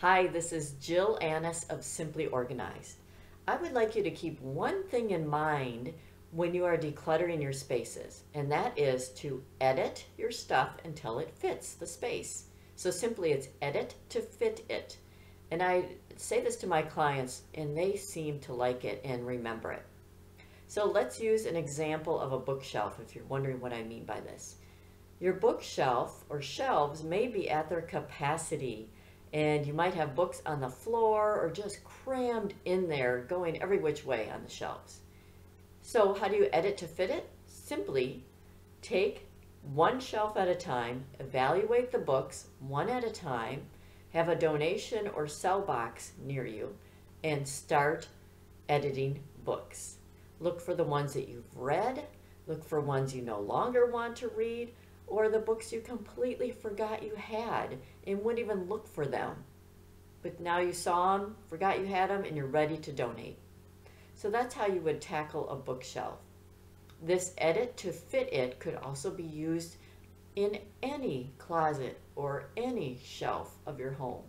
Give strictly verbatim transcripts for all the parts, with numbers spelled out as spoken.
Hi, this is Jill Annis of Simply Organized. I would like you to keep one thing in mind when you are decluttering your spaces, and that is to edit your stuff until it fits the space. So simply it's edit to fit it. And I say this to my clients and they seem to like it and remember it. So let's use an example of a bookshelf if you're wondering what I mean by this. Your bookshelf or shelves may be at their capacity, and you might have books on the floor or just crammed in there going every which way on the shelves. So how do you edit to fit it? Simply take one shelf at a time, evaluate the books one at a time, have a donation or sell box near you, and start editing books. Look for the ones that you've read, look for ones you no longer want to read, or the books you completely forgot you had and wouldn't even look for them. But now you saw them, forgot you had them, and you're ready to donate. So that's how you would tackle a bookshelf. This edit to fit it could also be used in any closet or any shelf of your home.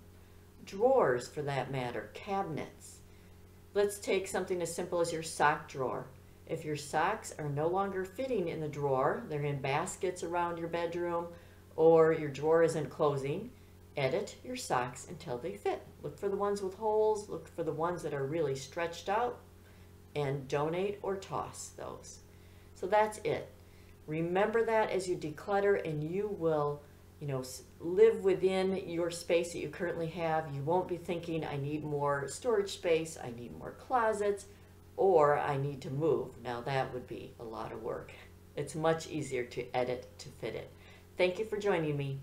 Drawers, for that matter, cabinets. Let's take something as simple as your sock drawer. If your socks are no longer fitting in the drawer, they're in baskets around your bedroom, or your drawer isn't closing, edit your socks until they fit. Look for the ones with holes, look for the ones that are really stretched out, and donate or toss those. So that's it. Remember that as you declutter, and you will, you know, live within your space that you currently have. You won't be thinking, I need more storage space, I need more closets, or I need to move. Now that would be a lot of work. It's much easier to edit to fit it. Thank you for joining me.